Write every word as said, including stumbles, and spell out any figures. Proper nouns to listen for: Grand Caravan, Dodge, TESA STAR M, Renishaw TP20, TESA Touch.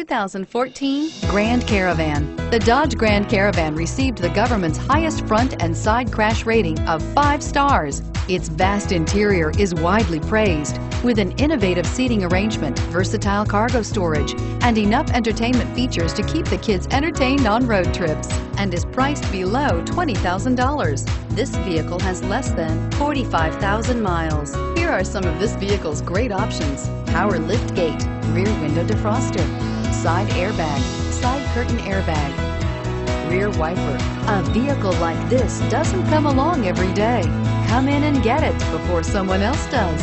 two thousand fourteen Grand Caravan. The Dodge Grand Caravan received the government's highest front and side crash rating of five stars. Its vast interior is widely praised, with an innovative seating arrangement, versatile cargo storage, and enough entertainment features to keep the kids entertained on road trips, and is priced below twenty thousand dollars. This vehicle has less than forty-five thousand miles. Here are some of this vehicle's great options: power lift gate, rear window defroster, side airbag, side curtain airbag, rear wiper. A vehicle like this doesn't come along every day. Come in and get it before someone else does.